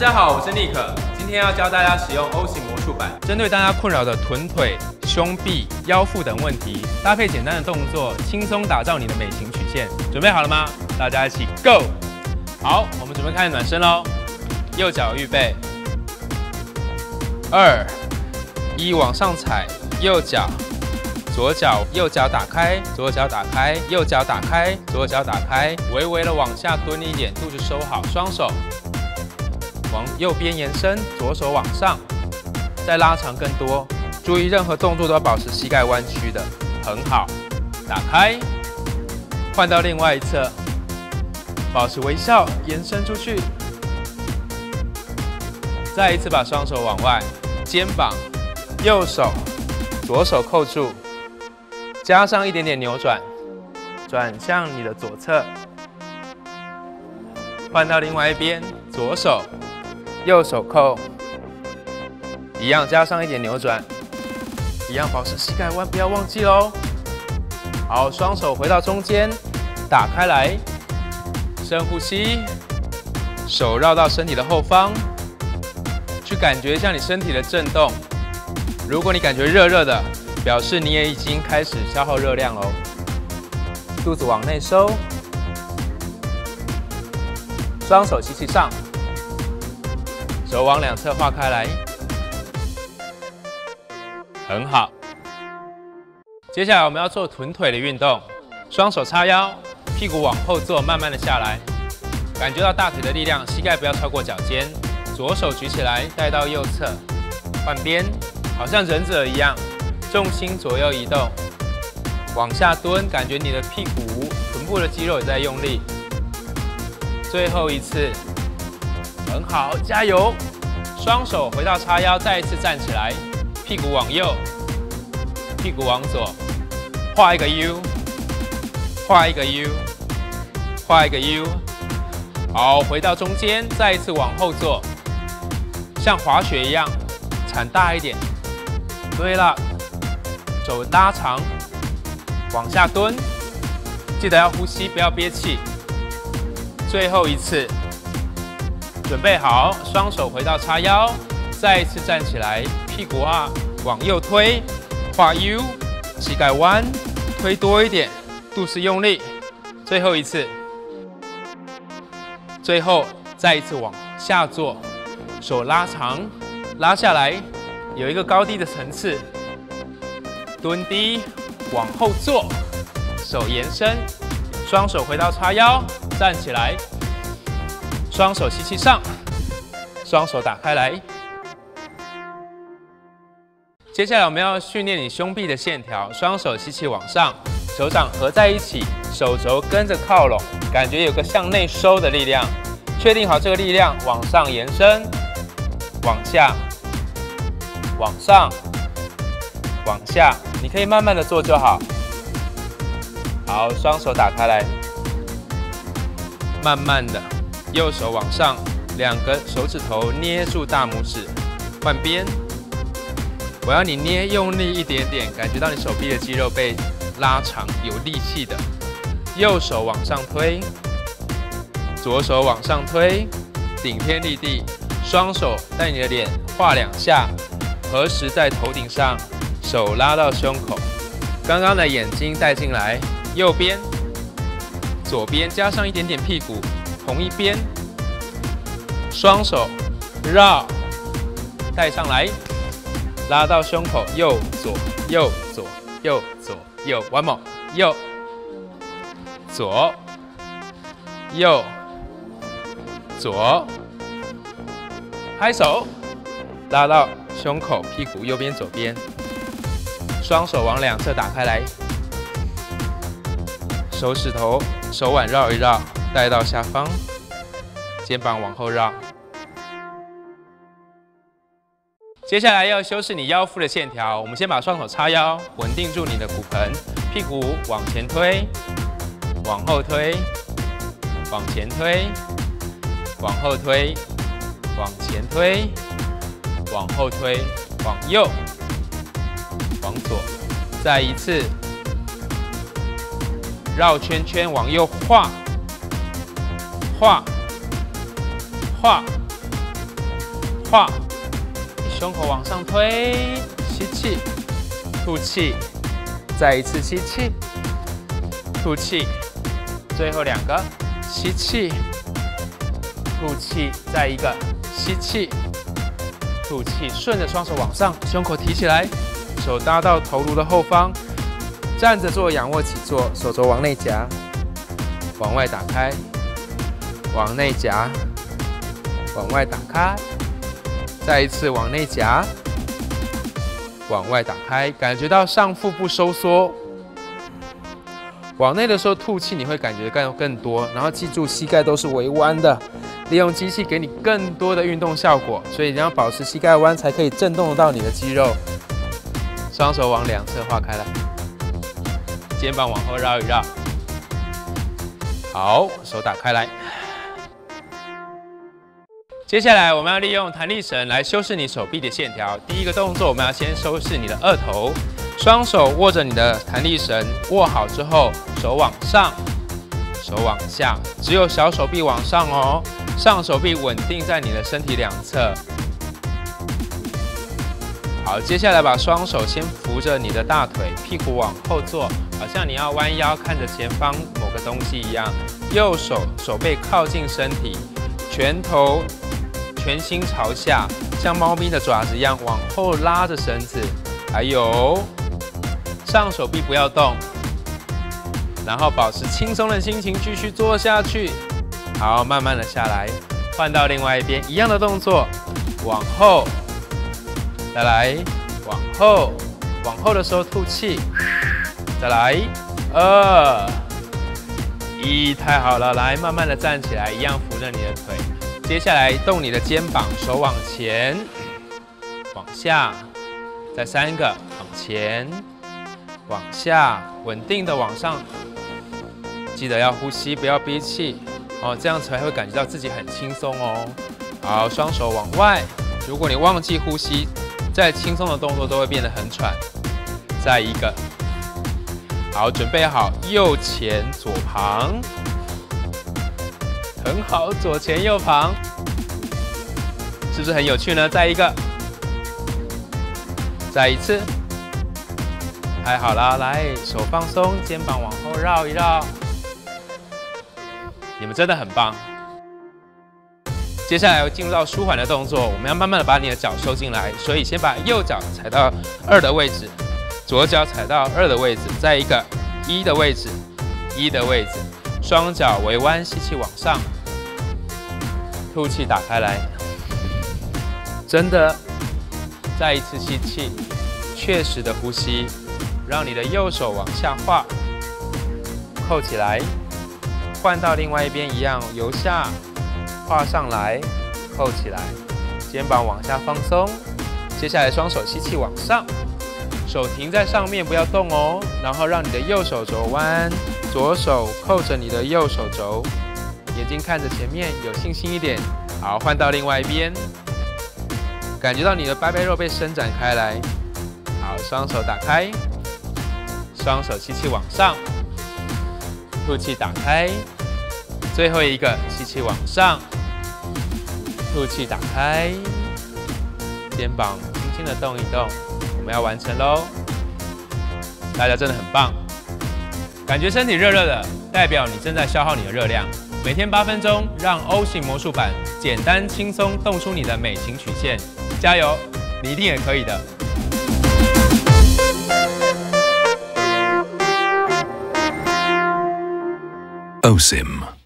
家好，我是 Nick， 今天要教大家使用 O 型魔术板，针对大家困扰的臀腿、胸臂、腰腹等问题，搭配简单的动作，轻松打造你的美型曲线。准备好了吗？大家一起 Go！ 好，我们准备开始暖身喽。右脚预备，2、1，往上踩，右脚。 左脚，右脚打开，左脚打开，右脚打开，左脚打开，微微的往下蹲一点，肚子收好，双手往右边延伸，左手往上，再拉长更多。注意任何动作都要保持膝盖弯曲的，很好。打开，换到另外一侧，保持微笑，延伸出去。再一次把双手往外，肩膀，右手，左手扣住。 加上一点点扭转，转向你的左侧，换到另外一边，左手、右手扣，一样加上一点扭转，一样保持膝盖弯，不要忘记喽。好，双手回到中间，打开来，深呼吸，手绕到身体的后方，去感觉一下你身体的震动。如果你感觉热热的， 表示你也已经开始消耗热量喽。肚子往内收，双手吸气上，手往两侧划开来，很好。接下来我们要做臀腿的运动，双手叉腰，屁股往后坐，慢慢的下来，感觉到大腿的力量，膝盖不要超过脚尖。左手举起来，带到右侧，换边，好像忍者一样。 重心左右移动，往下蹲，感觉你的屁股、臀部的肌肉也在用力。最后一次，很好，加油！双手回到叉腰，再一次站起来，屁股往右，屁股往左，画一个 U， 画一个 U， 画一个 U。好，回到中间，再一次往后坐，像滑雪一样，铲大一点。对了。 手拉长，往下蹲，记得要呼吸，不要憋气。最后一次，准备好，双手回到叉腰，再一次站起来，屁股往右推，画 U， 膝盖弯，推多一点，肚子用力。最后一次，最后再一次往下坐，手拉长，拉下来，有一个高低的层次。 蹲低，往后坐，手延伸，双手回到叉腰，站起来，双手吸气上，双手打开来。接下来我们要训练你胸臂的线条，双手吸气往上，手掌合在一起，手肘跟着靠拢，感觉有个向内收的力量。确定好这个力量，往上延伸，往下，往上。 往下，你可以慢慢的做就好。好，双手打开来，慢慢的，右手往上，两个手指头捏住大拇指，换边。我要你捏用力一点点，感觉到你手臂的肌肉被拉长，有力气的。右手往上推，左手往上推，顶天立地，双手在你的脸画两下，合十在头顶上。 手拉到胸口，刚刚的眼睛带进来，右边、左边加上一点点屁股，同一边，双手绕，带上来，拉到胸口，右左右左右左右 ，one more， 右左右左，拍手，拉到胸口、屁股，右边、左边。 双手往两侧打开来，手指头、手腕绕一绕，带到下方，肩膀往后绕。接下来要修饰你腰腹的线条，我们先把双手叉腰，稳定住你的骨盆，屁股往前推，往后推，往前推，往后推，往前推，往后推，往右。 往左，再一次绕圈圈，往右画，画，画，胯，胸口往上推，吸气，吐气，再一次吸气，吐气，最后两个，吸气，吐气，再一个，吸气，吐气，顺着双手往上，胸口提起来，手搭到头颅的后方，站着做仰卧起坐，手肘往内夹，往外打开，往内夹，往外打开。 再一次往内夹，往外打开，感觉到上腹部收缩。往内的时候吐气，你会感觉更多。然后记住，膝盖都是微弯的，利用机器给你更多的运动效果。所以你要保持膝盖弯，才可以震动到你的肌肉。双手往两侧划开来，肩膀往后绕一绕。好，手打开来。 接下来我们要利用弹力绳来修饰你手臂的线条。第一个动作，我们要先修饰你的二头，双手握着你的弹力绳，握好之后，手往上，手往下，只有小手臂往上哦，上手臂稳定在你的身体两侧。好，接下来把双手先扶着你的大腿，屁股往后坐，好像你要弯腰看着前方某个东西一样。右手手背靠近身体，拳头。 全心朝下，像猫咪的爪子一样往后拉着绳子，还有上手臂不要动，然后保持轻松的心情继续做下去。好，慢慢的下来，换到另外一边，一样的动作，往后，再来，往后，往后的时候吐气，再来，2、1，太好了，来，慢慢的站起来，一样扶着你的腿。 接下来动你的肩膀，手往前，往下，再3个，往前，往下，稳定的往上。记得要呼吸，不要憋气哦，这样才会感觉到自己很轻松哦。好，双手往外。如果你忘记呼吸，再轻松的动作都会变得很喘。再一个，好，准备好，右前左旁。 很好，左前右旁，是不是很有趣呢？再一个，再一次，太好了，来，手放松，肩膀往后绕一绕，你们真的很棒。接下来进入到舒缓的动作，我们要慢慢的把你的脚收进来，所以先把右脚踩到2的位置，左脚踩到2的位置，再一个1的位置，1的位置。 双脚微弯，吸气往上，吐气打开来，真的，再一次吸气，确实的呼吸，让你的右手往下滑，扣起来，换到另外一边一样，由下滑上来，扣起来，肩膀往下放松，接下来双手吸气往上，手停在上面不要动哦，然后让你的右手肘弯。 左手扣着你的右手肘，眼睛看着前面，有信心一点。好，换到另外一边，感觉到你的拜背肉被伸展开来。好，双手打开，双手吸气往上，吐气打开，最后一个吸气往上，吐气打开，肩膀轻轻的动一动，我们要完成喽！大家真的很棒。 感觉身体热热的，代表你正在消耗你的热量。每天8分钟，让 O 型魔术板简单轻松动出你的美型曲线。加油，你一定也可以的！O Sim。